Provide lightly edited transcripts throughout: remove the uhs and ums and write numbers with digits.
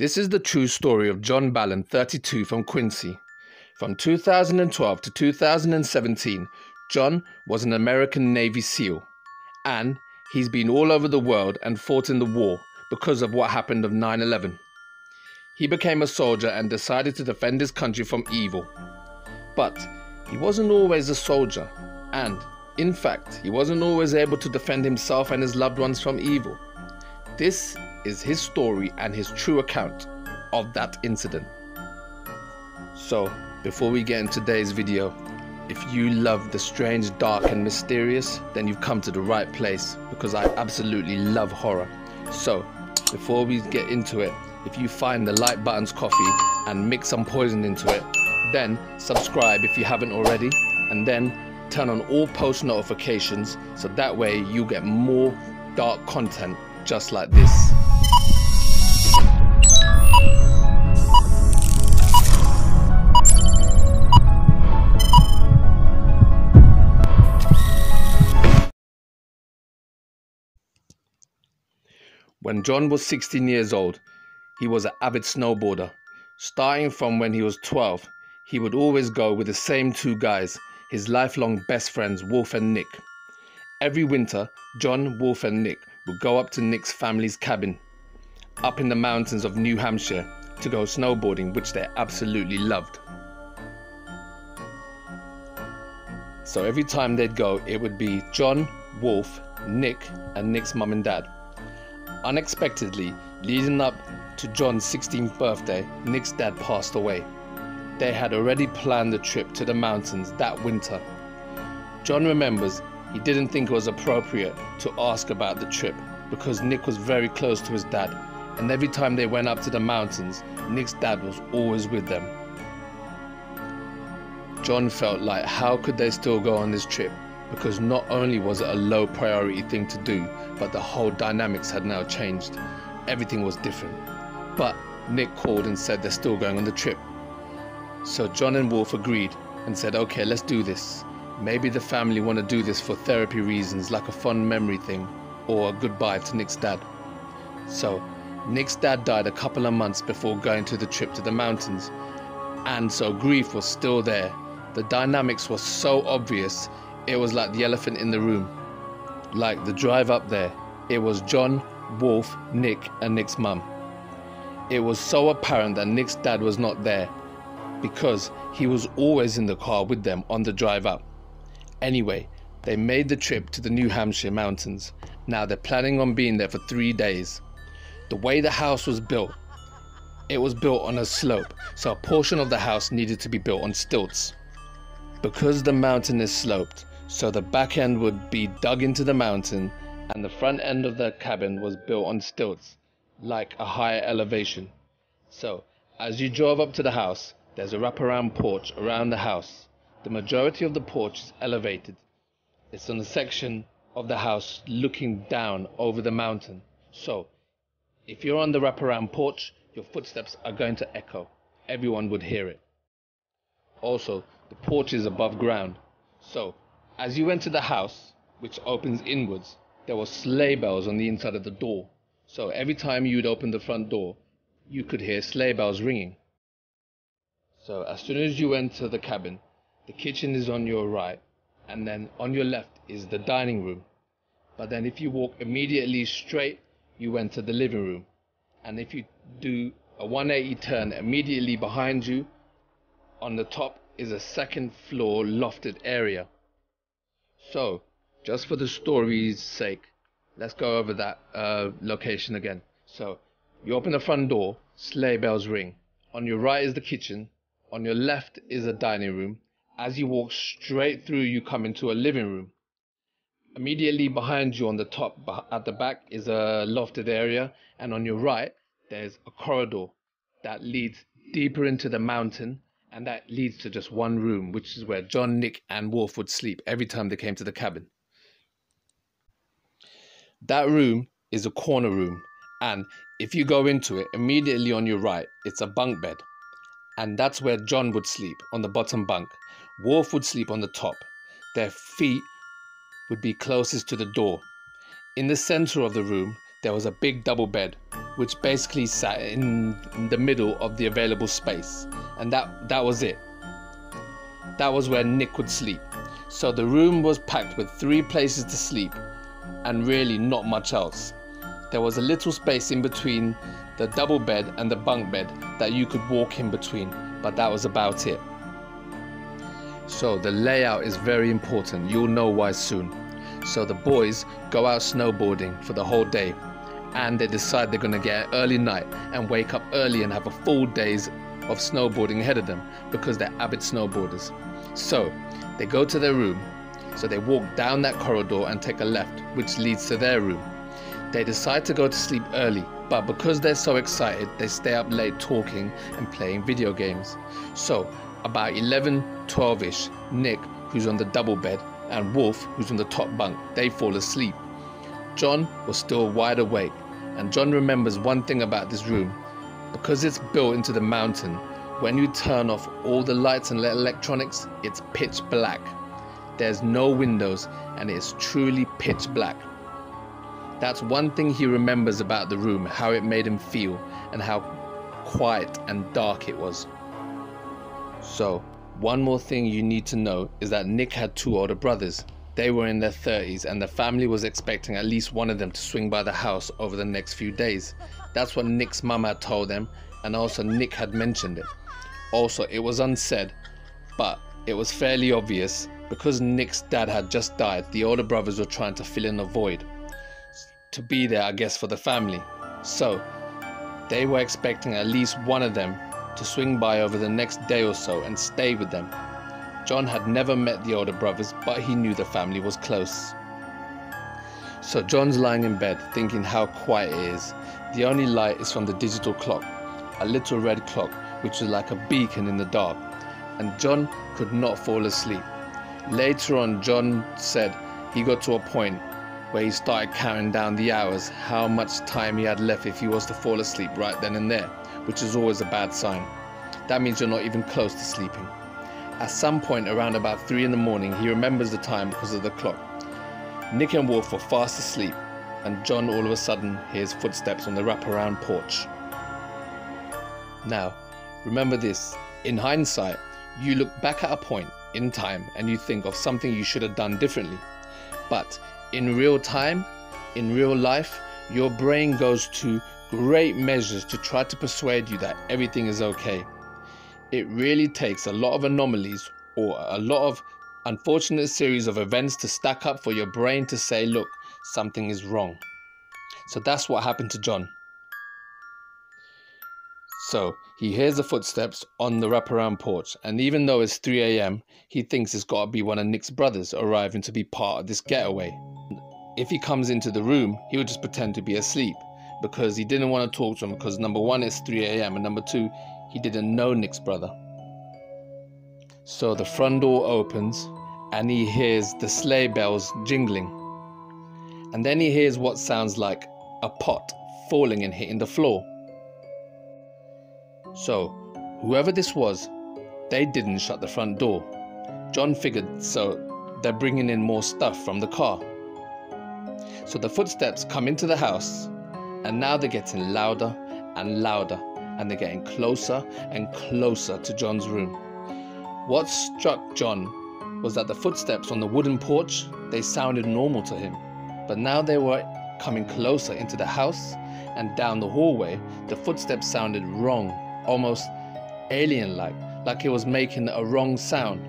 This is the true story of John Ballen, 32, from Quincy. From 2012 to 2017, John was an American Navy SEAL, and he's been all over the world and fought in the war because of what happened of 9/11. He became a soldier and decided to defend his country from evil. But he wasn't always a soldier, and in fact, he wasn't always able to defend himself and his loved ones from evil. This is his story and his true account of that incident. So, before we get into today's video, if you love the strange, dark and mysterious, then you've come to the right place, because I absolutely love horror. So, before we get into it, if you find the like button's coffee and mix some poison into it, then subscribe if you haven't already, and then turn on all post notifications, so that way you get more dark content just like this. When John was 16 years old, he was an avid snowboarder. Starting from when he was 12, he would always go with the same two guys, his lifelong best friends, Wolf and Nick. Every winter, John, Wolf and Nick would go up to Nick's family's cabin up in the mountains of New Hampshire to go snowboarding, which they absolutely loved. So every time they'd go, it would be John, Wolf, Nick and Nick's mum and dad. Unexpectedly, leading up to John's 16th birthday, Nick's dad passed away. They had already planned the trip to the mountains that winter. John remembers he didn't think it was appropriate to ask about the trip because Nick was very close to his dad, and every time they went up to the mountains, Nick's dad was always with them. John felt like how could they still go on this trip, because not only was it a low priority thing to do, but the whole dynamics had now changed. Everything was different. But Nick called and said they're still going on the trip. So John and Wolf agreed and said, okay, let's do this. Maybe the family want to do this for therapy reasons, like a fond memory thing or a goodbye to Nick's dad. So Nick's dad died a couple of months before going to the trip to the mountains, and so grief was still there. The dynamics were so obvious, it was like the elephant in the room. Like the drive up there, it was John, Wolf, Nick and Nick's mum. It was so apparent that Nick's dad was not there, because he was always in the car with them on the drive up. Anyway, they made the trip to the New Hampshire mountains. Now they're planning on being there for 3 days. The way the house was built, it was built on a slope, so a portion of the house needed to be built on stilts. Because the mountain is sloped, so the back end would be dug into the mountain and the front end of the cabin was built on stilts, like a higher elevation. So, as you drove up to the house, there's a wraparound porch around the house. The majority of the porch is elevated. It's on a section of the house looking down over the mountain. So, if you're on the wraparound porch, your footsteps are going to echo. Everyone would hear it. Also, the porch is above ground. So, as you enter the house, which opens inwards, there were sleigh bells on the inside of the door. So every time you'd open the front door, you could hear sleigh bells ringing. So as soon as you enter the cabin, the kitchen is on your right, and then on your left is the dining room. But then if you walk immediately straight, you enter the living room. And if you do a 180 turn, immediately behind you, on the top is a second floor lofted area. So, just for the story's sake, let's go over that location again. So, you open the front door, sleigh bells ring. On your right is the kitchen. On your left is a dining room. As you walk straight through, you come into a living room. Immediately behind you on the top, at the back, is a lofted area. And on your right, there's a corridor that leads deeper into the mountain. And that leads to just one room, which is where John, Nick and Wolf would sleep every time they came to the cabin. That room is a corner room. And if you go into it, immediately on your right, it's a bunk bed. And that's where John would sleep, on the bottom bunk. Wolf would sleep on the top. Their feet would be closest to the door. In the center of the room, there was a big double bed, which basically sat in the middle of the available space. And that was it. That was where Nick would sleep. So the room was packed with three places to sleep and really not much else. There was a little space in between the double bed and the bunk bed that you could walk in between, but that was about it. So the layout is very important. You'll know why soon. So the boys go out snowboarding for the whole day, and they decide they're going to get an early night and wake up early and have a full days of snowboarding ahead of them because they're avid snowboarders. So they go to their room. So they walk down that corridor and take a left, which leads to their room. They decide to go to sleep early, but because they're so excited, they stay up late talking and playing video games. So about 11, 12-ish, Nick, who's on the double bed, and Wolf, who's on the top bunk, they fall asleep. John was still wide awake, and John remembers one thing about this room. Because it's built into the mountain, when you turn off all the lights and electronics, it's pitch black. There's no windows, and it's truly pitch black. That's one thing he remembers about the room, how it made him feel, and how quiet and dark it was. So, one more thing you need to know is that Nick had two older brothers. They were in their 30s, and the family was expecting at least one of them to swing by the house over the next few days. That's what Nick's mum had told them, and also Nick had mentioned it. Also, it was unsaid, but it was fairly obvious. Because Nick's dad had just died, the older brothers were trying to fill in a void. To be there, I guess, for the family. So, they were expecting at least one of them to swing by over the next day or so and stay with them. John had never met the older brothers, but he knew the family was close. So John's lying in bed, thinking how quiet it is. The only light is from the digital clock, a little red clock, which was like a beacon in the dark. And John could not fall asleep. Later on, John said he got to a point where he started counting down the hours, how much time he had left if he was to fall asleep right then and there, which is always a bad sign. That means you're not even close to sleeping. At some point around about 3 in the morning, he remembers the time because of the clock. Nick and Wolf were fast asleep, and John all of a sudden hears footsteps on the wraparound porch. Now, remember this, in hindsight, you look back at a point in time and you think of something you should have done differently. But in real time, in real life, your brain goes to great measures to try to persuade you that everything is okay. It really takes a lot of anomalies or a lot of unfortunate series of events to stack up for your brain to say, look, something is wrong. So that's what happened to John. So he hears the footsteps on the wraparound porch, and even though it's 3 a.m, he thinks it's got to be one of Nick's brothers arriving to be part of this getaway. If he comes into the room, he would just pretend to be asleep because he didn't want to talk to him because number one, it's 3 a.m, and number two, he didn't know Nick's brother. So the front door opens and he hears the sleigh bells jingling, and then he hears what sounds like a pot falling and hitting the floor. So, whoever this was, they didn't shut the front door. John figured, so they're bringing in more stuff from the car. So the footsteps come into the house, and now they're getting louder and louder, and they're getting closer and closer to John's room. What struck John was that the footsteps on the wooden porch, they sounded normal to him, but now they were coming closer into the house, and down the hallway, the footsteps sounded wrong. Almost alien-like, like it was making a wrong sound.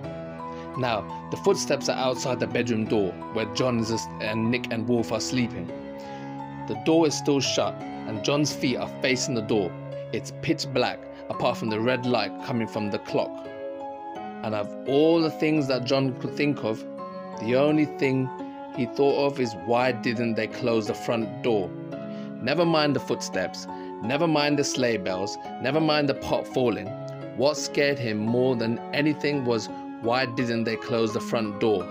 Now, the footsteps are outside the bedroom door where John and Nick and Wolf are sleeping. The door is still shut and John's feet are facing the door. It's pitch black, apart from the red light coming from the clock. And of all the things that John could think of, the only thing he thought of is why didn't they close the front door? Never mind the footsteps. Never mind the sleigh bells, never mind the pot falling. What scared him more than anything was why didn't they close the front door?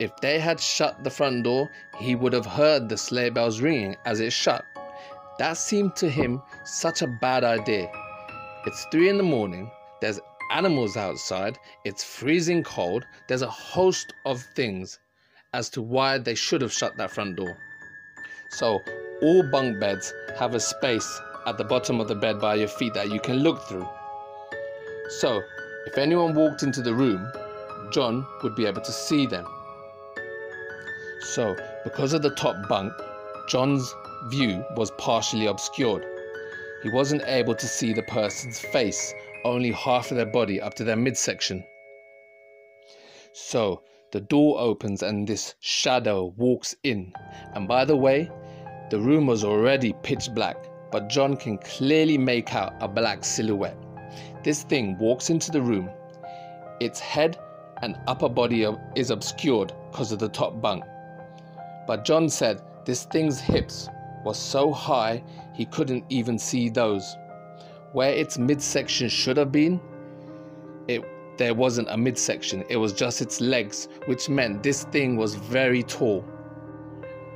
If they had shut the front door, he would have heard the sleigh bells ringing as it shut. That seemed to him such a bad idea. It's 3 in the morning, there's animals outside, it's freezing cold, there's a host of things. as to why they should have shut that front door. So all bunk beds have a space at the bottom of the bed by your feet that you can look through. So if anyone walked into the room, John would be able to see them. So because of the top bunk, John's view was partially obscured. He wasn't able to see the person's face, only half of their body up to their midsection. So the door opens and this shadow walks in. And by the way, the room was already pitch black, but John can clearly make out a black silhouette. This thing walks into the room. Its head and upper body is obscured because of the top bunk. But John said this thing's hips was so high he couldn't even see those. Where its midsection should have been, there wasn't a midsection, it was just its legs, which meant this thing was very tall.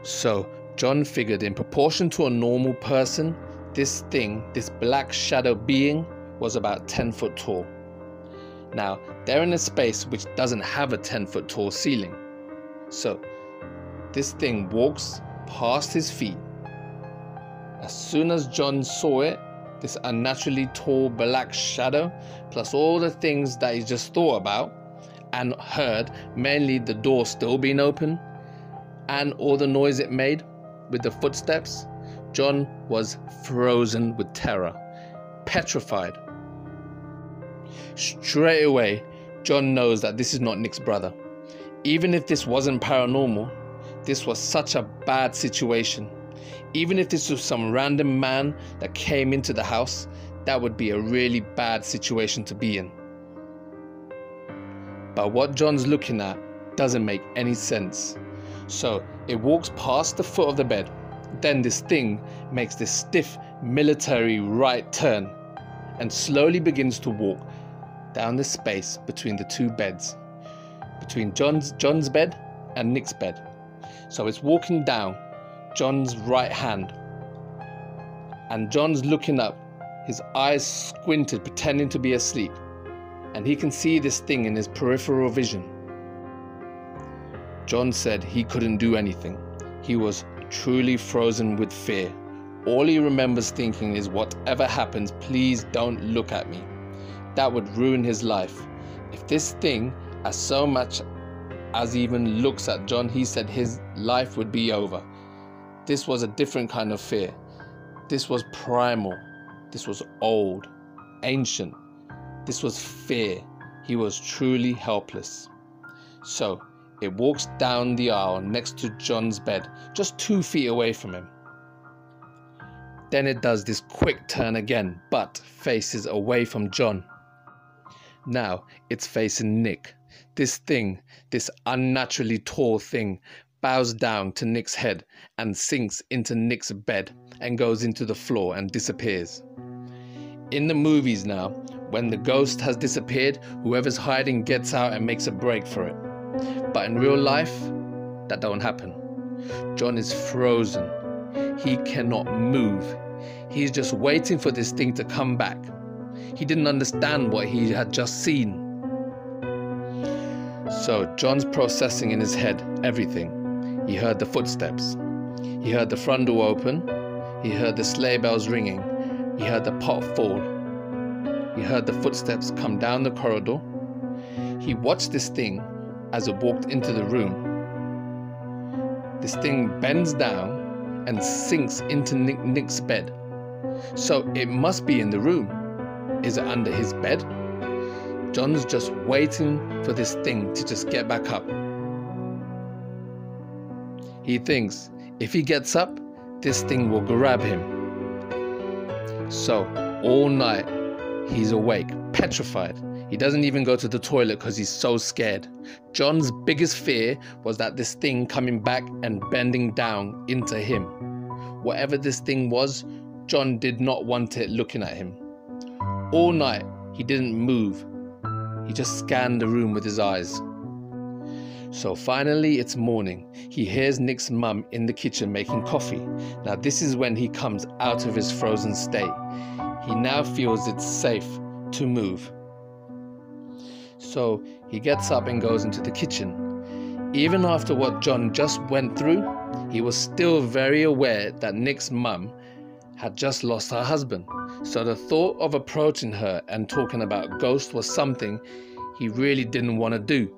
So John figured in proportion to a normal person, this thing, this black shadow being, was about 10 foot tall. Now, they're in a space which doesn't have a 10 foot tall ceiling. So this thing walks past his feet. As soon as John saw it, this unnaturally tall black shadow, plus all the things that he just thought about and heard, mainly the door still being open and all the noise it made with the footsteps, John was frozen with terror, petrified. Straight away, John knows that this is not Nick's brother. Even if this wasn't paranormal, this was such a bad situation. Even if this was some random man that came into the house, that would be a really bad situation to be in. But what John's looking at doesn't make any sense. So it walks past the foot of the bed. Then this thing makes this stiff military right turn and slowly begins to walk down the space between the two beds, between John's bed and Nick's bed. So it's walking down John's right hand, and John's looking up, his eyes squinted, pretending to be asleep, and he can see this thing in his peripheral vision. John said he couldn't do anything. He was truly frozen with fear. All he remembers thinking is, whatever happens, please don't look at me. That would ruin his life. If this thing as so much as even looks at John, he said his life would be over. This was a different kind of fear. This was primal. This was old, ancient. This was fear. He was truly helpless. So it walks down the aisle next to John's bed, just 2 feet away from him. Then it does this quick turn again, but faces away from John. Now it's facing Nick. This thing, this unnaturally tall thing, bows down to Nick's head and sinks into Nick's bed and goes into the floor and disappears. In the movies now, when the ghost has disappeared, whoever's hiding gets out and makes a break for it. But in real life, that don't happen. John is frozen. He cannot move. He's just waiting for this thing to come back. He didn't understand what he had just seen. So John's processing in his head everything. He heard the footsteps, he heard the front door open, he heard the sleigh bells ringing, he heard the pot fall, he heard the footsteps come down the corridor, he watched this thing as it walked into the room. This thing bends down and sinks into Nick's bed. So it must be in the room. Is it under his bed? John's just waiting for this thing to just get back up. He thinks if he gets up, this thing will grab him. So all night he's awake, petrified. He doesn't even go to the toilet because he's so scared. John's biggest fear was that this thing coming back and bending down into him. Whatever this thing was, John did not want it looking at him. All night he didn't move. He just scanned the room with his eyes. So finally it's morning. He hears Nick's mum in the kitchen making coffee. Now this is when he comes out of his frozen state. He now feels it's safe to move. So he gets up and goes into the kitchen. Even after what John just went through, he was still very aware that Nick's mum had just lost her husband, so the thought of approaching her and talking about ghosts was something he really didn't want to do,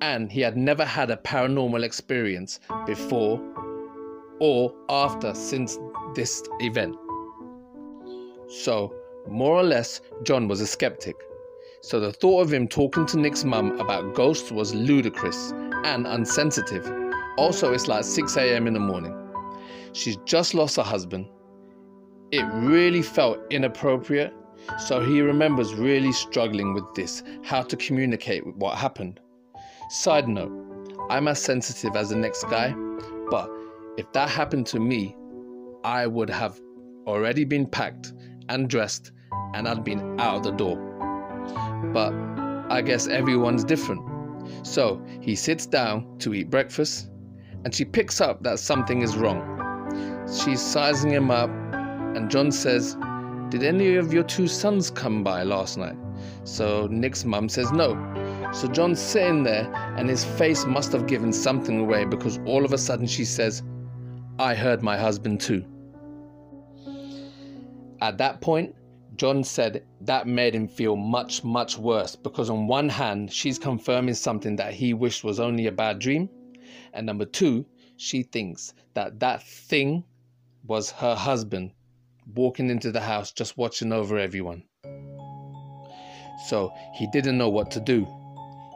and he had never had a paranormal experience before or after since this event. So, more or less, John was a skeptic. So the thought of him talking to Nick's mum about ghosts was ludicrous and unsensitive. Also, it's like 6 a.m. in the morning. She's just lost her husband. It really felt inappropriate. So he remembers really struggling with this, how to communicate with what happened. Side note, I'm as sensitive as the next guy, but if that happened to me, I would have already been packed and dressed and I'd been out of the door. But I guess everyone's different. So he sits down to eat breakfast and she picks up that something is wrong. She's sizing him up and John says, "Did any of your two sons come by last night?" So Nick's mum says no. So John's sitting there and his face must have given something away because all of a sudden she says, "I heard my husband too." At that point, John said that made him feel much, much worse because on one hand, she's confirming something that he wished was only a bad dream. And number two, she thinks that that thing was her husband walking into the house, just watching over everyone. So he didn't know what to do.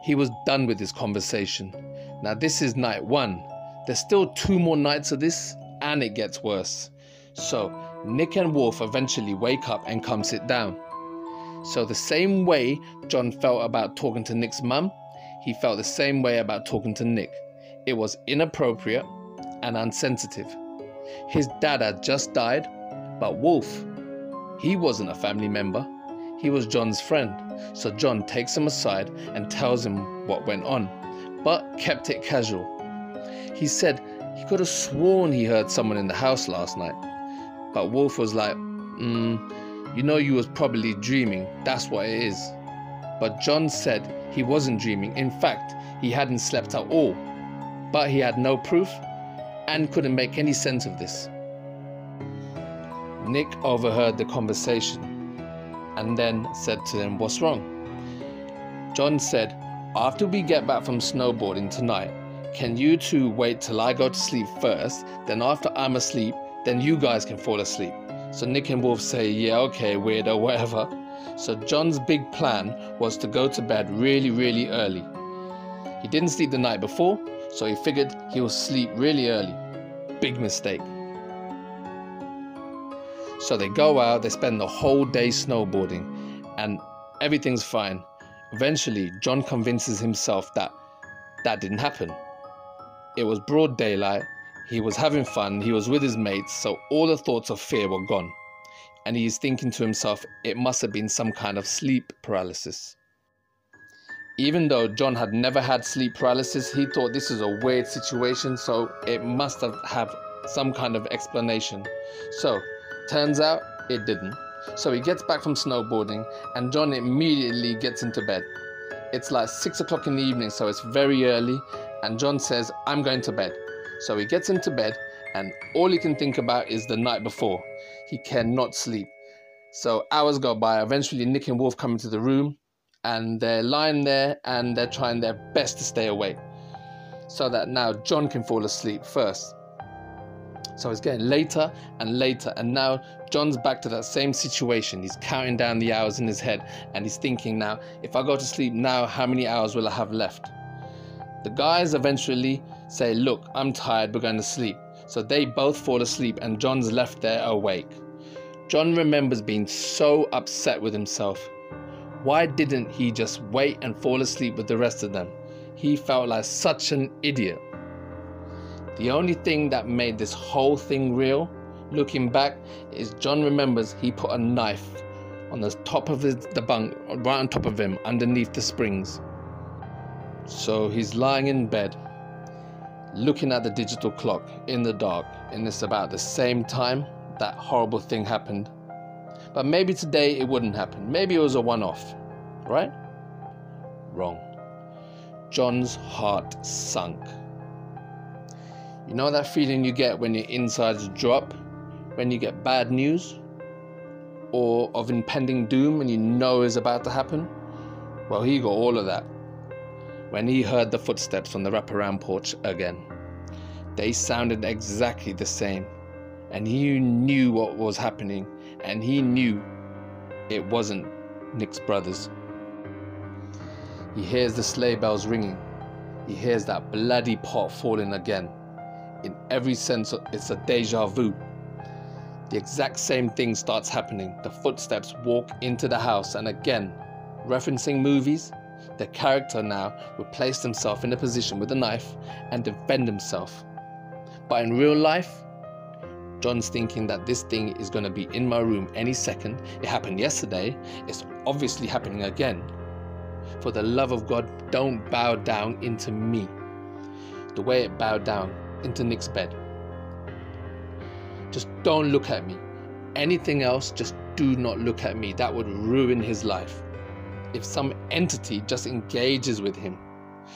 He was done with this conversation. Now this is night one. There's still two more nights of this and it gets worse. So Nick and Wolf eventually wake up and come sit down. So the same way John felt about talking to Nick's mum, he felt the same way about talking to Nick. It was inappropriate and unsensitive. His dad had just died, but Wolf, he wasn't a family member. He was John's friend. So John takes him aside and tells him what went on, but kept it casual. He said he could have sworn he heard someone in the house last night. But Wolf was like, "You know you was probably dreaming, that's what it is." But John said he wasn't dreaming. In fact, he hadn't slept at all, but he had no proof and couldn't make any sense of this. Nick overheard the conversation and then said to him, "What's wrong?" John said, "After we get back from snowboarding tonight, can you two wait till I go to sleep first, then after I'm asleep, then you guys can fall asleep." So Nick and Wolf say, "Yeah, okay, weirdo, whatever." So John's big plan was to go to bed really, really early. He didn't sleep the night before, so he figured he'll sleep really early. Big mistake. So they go out, they spend the whole day snowboarding, and everything's fine. Eventually, John convinces himself that that didn't happen. It was broad daylight. He was having fun, he was with his mates, so all the thoughts of fear were gone. And he's thinking to himself, it must have been some kind of sleep paralysis. Even though John had never had sleep paralysis, he thought this is a weird situation, so it must have some kind of explanation. So, turns out, it didn't. So he gets back from snowboarding, and John immediately gets into bed. It's like 6 o'clock in the evening, so it's very early, and John says, "I'm going to bed." So he gets into bed and all he can think about is the night before. He cannot sleep. So hours go by, eventually Nick and Wolf come into the room and they're lying there and they're trying their best to stay awake so that now John can fall asleep first. So it's getting later and later and now John's back to that same situation. He's counting down the hours in his head and he's thinking now, if I go to sleep now, how many hours will I have left? The guys eventually say, "Look, I'm tired, we're going to sleep." So they both fall asleep and John's left there awake. John remembers being so upset with himself. Why didn't he just wait and fall asleep with the rest of them? He felt like such an idiot. The only thing that made this whole thing real, looking back, is John remembers he put a knife on the top of the bunk, right on top of him, underneath the springs. So he's lying in bed, looking at the digital clock in the dark, and it's about the same time that horrible thing happened. But maybe today it wouldn't happen. Maybe it was a one-off, right? Wrong. John's heart sunk. You know that feeling you get when your insides drop, when you get bad news, or of impending doom and you know is about to happen? Well, he got all of that when he heard the footsteps on the wraparound porch again. They sounded exactly the same, and he knew what was happening, and he knew it wasn't Nick's brothers. He hears the sleigh bells ringing. He hears that bloody pot falling again. In every sense, it's a deja vu. The exact same thing starts happening. The footsteps walk into the house, and again, referencing movies, the character now would place himself in a position with a knife and defend himself. But in real life, John's thinking that this thing is going to be in my room any second. It happened yesterday. It's obviously happening again. For the love of God, don't bow down into me the way it bowed down into Nick's bed. Just don't look at me. Anything else, just do not look at me. That would ruin his life. If some entity just engages with him,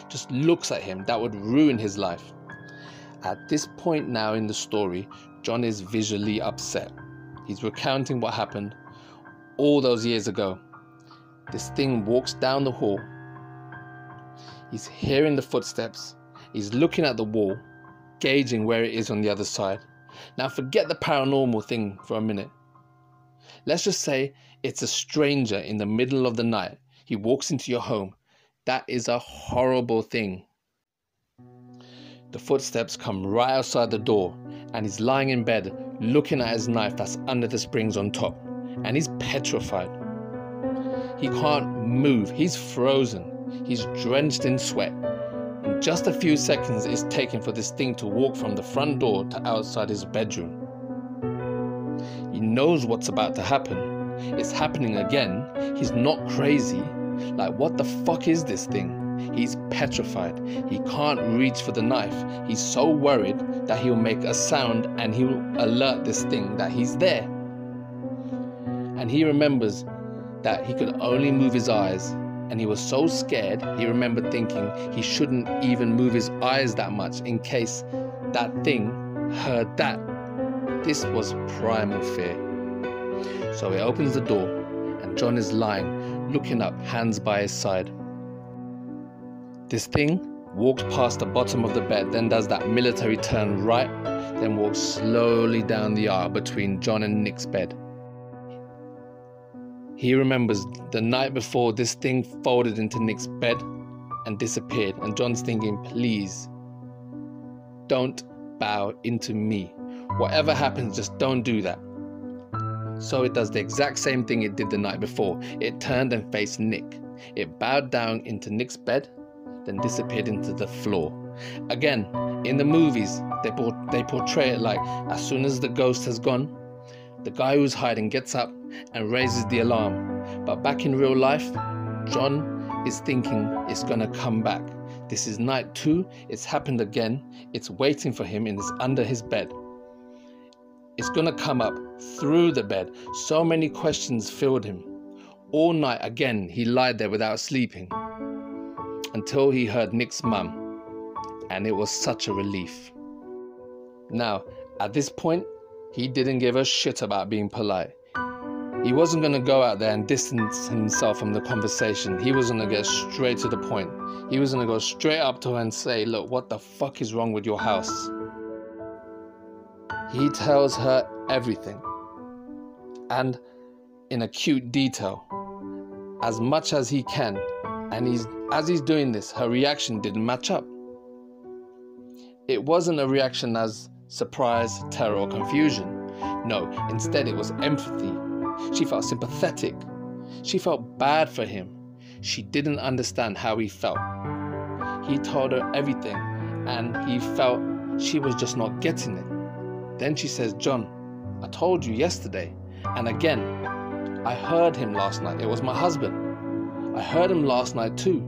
just looks at him, that would ruin his life. At this point now in the story, John is visually upset. He's recounting what happened all those years ago. This thing walks down the hall. He's hearing the footsteps. He's looking at the wall, gauging where it is on the other side. Now forget the paranormal thing for a minute. Let's just say it's a stranger in the middle of the night. He walks into your home. That is a horrible thing. The footsteps come right outside the door, and he's lying in bed looking at his knife that's under the springs on top, and he's petrified. He can't move. He's frozen. He's drenched in sweat. In just a few seconds, it's taken for this thing to walk from the front door to outside his bedroom. He knows what's about to happen. It's happening again. He's not crazy. Like, what the fuck is this thing? He's petrified. He can't reach for the knife. He's so worried that he'll make a sound and he'll alert this thing that he's there. And he remembers that he could only move his eyes, and he was so scared he remembered thinking he shouldn't even move his eyes that much in case that thing heard that. This was primal fear. So he opens the door, and John is lying, looking up, hands by his side. This thing walks past the bottom of the bed, then does that military turn right, then walks slowly down the aisle between John and Nick's bed. He remembers the night before this thing folded into Nick's bed and disappeared, and John's thinking, please, don't bow into me. Whatever happens, just don't do that. So it does the exact same thing it did the night before. It turned and faced Nick. It bowed down into Nick's bed, then disappeared into the floor. Again, in the movies, they portray it like as soon as the ghost has gone, the guy who's hiding gets up and raises the alarm. But back in real life, John is thinking it's gonna come back. This is night two, it's happened again, it's waiting for him and it's under his bed. It's gonna come up through the bed. So many questions filled him. All night again, he lied there without sleeping, until he heard Nick's mum, and it was such a relief. Now, at this point, he didn't give a shit about being polite. He wasn't going to go out there and distance himself from the conversation. He was going to get straight to the point. He was going to go straight up to her and say, look, what the fuck is wrong with your house? He tells her everything, and in acute detail, as much as he can. And as he's doing this, her reaction didn't match up. It wasn't a reaction as surprise, terror, or confusion. No, instead it was empathy. She felt sympathetic. She felt bad for him. She didn't understand how he felt. He told her everything, and he felt she was just not getting it. Then she says, John, I told you yesterday, and again, I heard him last night. It was my husband. I heard him last night too.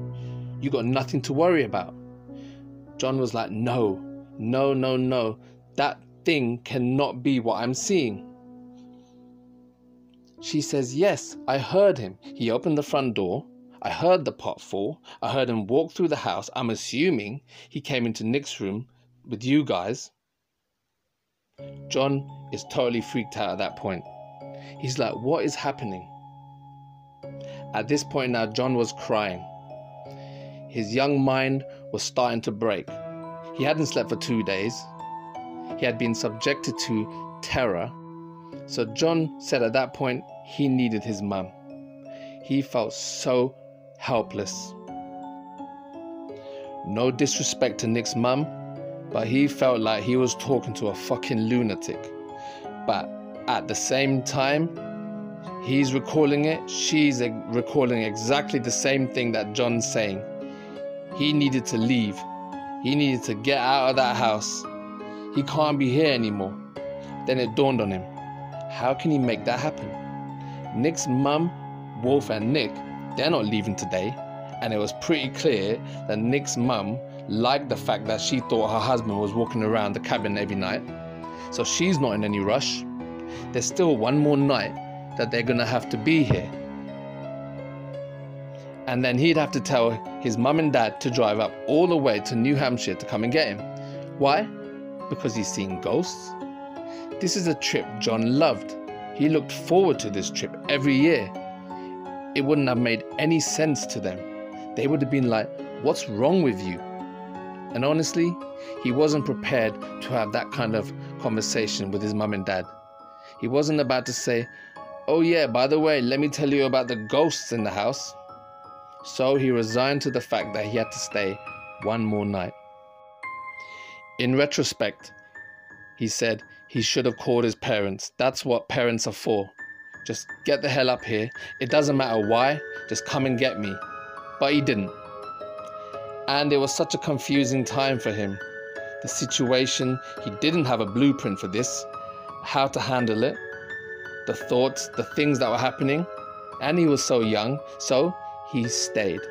You got nothing to worry about. John was like, no. That thing cannot be what I'm seeing. She says, yes, I heard him. He opened the front door. I heard the pot fall. I heard him walk through the house. I'm assuming he came into Nick's room with you guys. John is totally freaked out at that point. He's like, what is happening? At this point now, John was crying. His young mind was starting to break. He hadn't slept for 2 days. He had been subjected to terror. So John said at that point, he needed his mum. He felt so helpless. No disrespect to Nick's mum, but he felt like he was talking to a fucking lunatic. But at the same time, he's recalling it. She's recalling exactly the same thing that John's saying. He needed to leave. He needed to get out of that house. He can't be here anymore. Then it dawned on him. How can he make that happen? Nick's mum, Wolf and Nick, they're not leaving today. And it was pretty clear that Nick's mum liked the fact that she thought her husband was walking around the cabin every night. So she's not in any rush. There's still one more night that they're gonna have to be here. And then he'd have to tell his mum and dad to drive up all the way to New Hampshire to come and get him. Why? Because he's seen ghosts. This is a trip John loved. He looked forward to this trip every year. It wouldn't have made any sense to them. They would have been like, what's wrong with you? And honestly, he wasn't prepared to have that kind of conversation with his mum and dad. He wasn't about to say, oh yeah, by the way, let me tell you about the ghosts in the house. So he resigned to the fact that he had to stay one more night. In retrospect, he said he should have called his parents. That's what parents are for. Just get the hell up here. It doesn't matter why, just come and get me. But he didn't. And it was such a confusing time for him. The situation, he didn't have a blueprint for this, how to handle it, the thoughts, the things that were happening, and he was so young, so he stayed.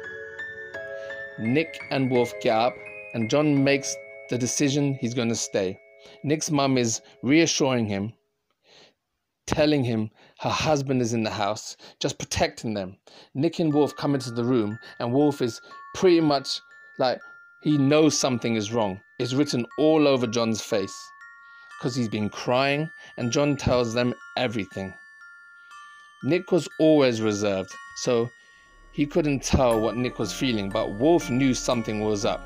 Nick and Wolf get up, and John makes the decision he's going to stay. Nick's mum is reassuring him, telling him her husband is in the house, just protecting them. Nick and Wolf come into the room, and Wolf is pretty much like he knows something is wrong. It's written all over John's face, because he's been crying, and John tells them everything. Nick was always reserved, so he couldn't tell what Nick was feeling, but Wolf knew something was up.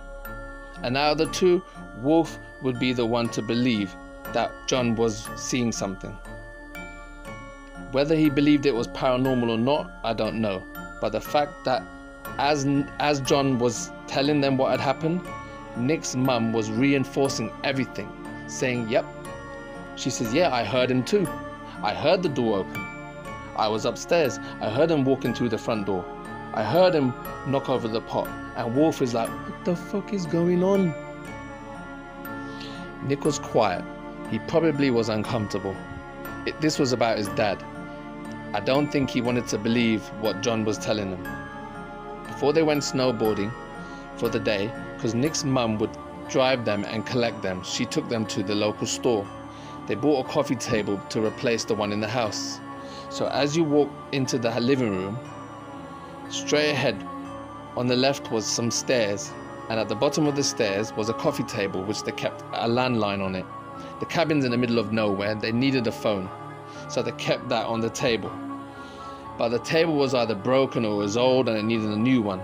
And out of the two, Wolf would be the one to believe that John was seeing something. Whether he believed it was paranormal or not, I don't know. But the fact that as John was telling them what had happened, Nick's mum was reinforcing everything, saying, yep. She says, yeah, I heard him too. I heard the door open. I was upstairs. I heard him walking through the front door. I heard him knock over the pot. And Wolf is like, what the fuck is going on? Nick was quiet. He probably was uncomfortable. This was about his dad. I don't think he wanted to believe what John was telling him. Before they went snowboarding for the day, because Nick's mum would drive them and collect them, she took them to the local store. They bought a coffee table to replace the one in the house. So as you walk into the living room, straight ahead on the left was some stairs, and at the bottom of the stairs was a coffee table which they kept a landline on it. The cabin's in the middle of nowhere, they needed a phone, so they kept that on the table. But the table was either broken or was old and it needed a new one.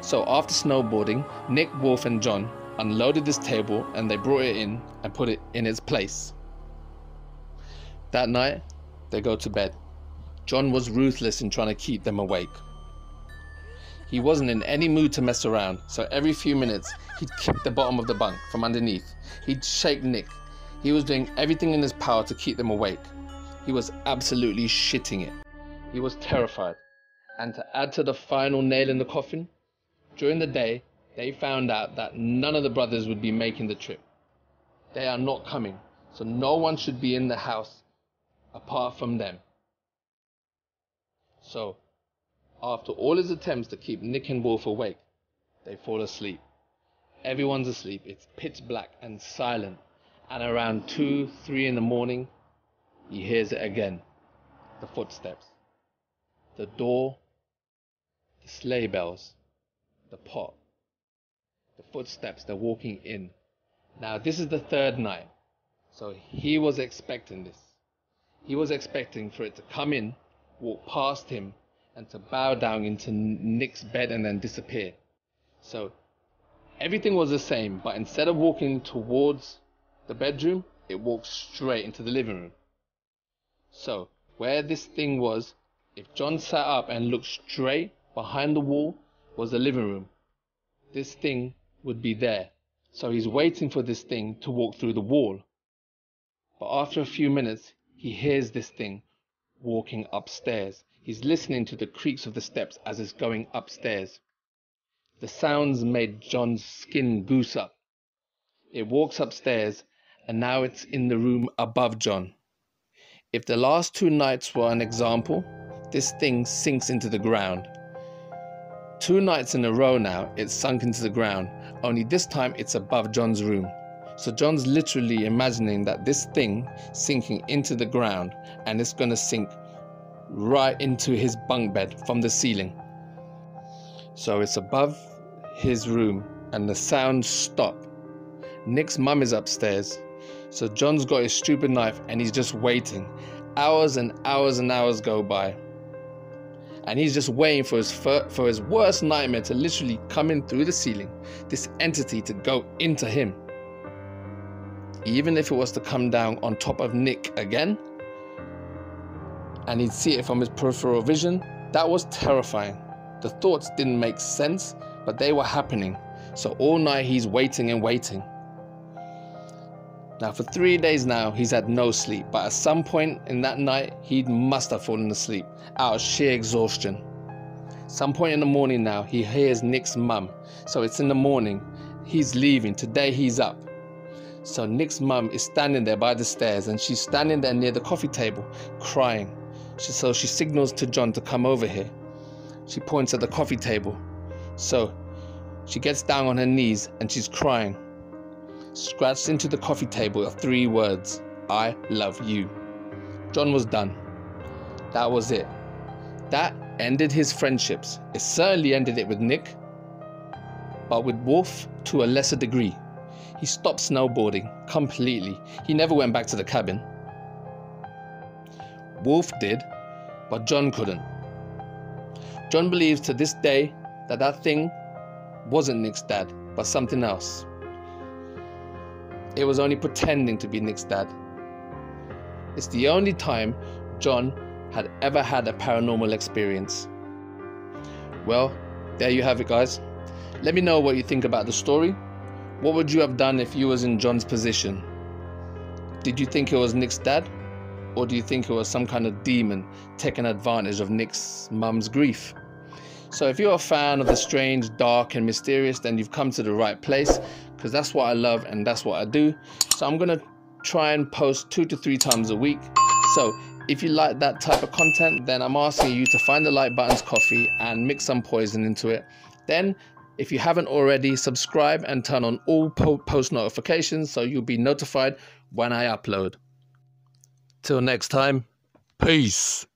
So after snowboarding, Nick, Wolf and John unloaded this table and they brought it in and put it in its place. That night, they go to bed. John was ruthless in trying to keep them awake. He wasn't in any mood to mess around, so every few minutes, he'd kick the bottom of the bunk from underneath. He'd shake Nick. He was doing everything in his power to keep them awake. He was absolutely shitting it. He was terrified. And to add to the final nail in the coffin, during the day, they found out that none of the brothers would be making the trip. They are not coming, so no one should be in the house apart from them. So, after all his attempts to keep Nick and Wolf awake, they fall asleep. Everyone's asleep. It's pitch black and silent. And around 2-3 in the morning, he hears it again. The footsteps. The door. the sleigh bells, the pot, the footsteps, the walking in. Now this is the third night, so he was expecting this. He was expecting for it to come in, walk past him, and to bow down into Nick's bed and then disappear. So everything was the same, but instead of walking towards the bedroom, it walked straight into the living room. So where this thing was, if John sat up and looked straight behind the wall, was the living room. This thing would be there. So he's waiting for this thing to walk through the wall. But after a few minutes, he hears this thing walking upstairs. He's listening to the creaks of the steps as it's going upstairs. The sounds made John's skin goose up. It walks upstairs, and now it's in the room above John. If the last two nights were an example, this thing sinks into the ground. 2 nights in a row now, it's sunk into the ground, only this time it's above John's room. So John's literally imagining that this thing sinking into the ground, and it's going to sink right into his bunk bed from the ceiling. So it's above his room and the sounds stop. Nick's mum is upstairs, so John's got his stupid knife and he's just waiting. Hours and hours and hours go by. And he's just waiting for his worst nightmare to literally come in through the ceiling, this entity to go into him. Even if it was to come down on top of Nick again, and he'd see it from his peripheral vision, that was terrifying. The thoughts didn't make sense, but they were happening. So all night he's waiting and waiting. Now for 3 days now, he's had no sleep, but at some point in that night, he must have fallen asleep out of sheer exhaustion. Some point in the morning now, he hears Nick's mum. So it's in the morning, he's leaving. Today he's up. So Nick's mum is standing there by the stairs, and she's standing there near the coffee table, crying. So she signals to John to come over here. She points at the coffee table. So she gets down on her knees and she's crying. Scratched into the coffee table are 3 words: I love you. John was done. That was it. That ended his friendships. It certainly ended it with Nick, but with Wolf to a lesser degree. He stopped snowboarding completely. He never went back to the cabin. Wolf did, but John couldn't. John believes to this day that that thing wasn't Nick's dad, but something else. It was only pretending to be Nick's dad. It's the only time John had ever had a paranormal experience. Well, there you have it, guys. Let me know what you think about the story. What would you have done if you was in John's position? Did you think it was Nick's dad? Or do you think it was some kind of demon taking advantage of Nick's mum's grief? So if you're a fan of the strange, dark and mysterious, then you've come to the right place, because that's what I love and that's what I do. So I'm going to try and post 2 to 3 times a week. So if you like that type of content, then I'm asking you to find the like button's coffee and mix some poison into it. Then if you haven't already, subscribe and turn on all post notifications so you'll be notified when I upload. Till next time, peace.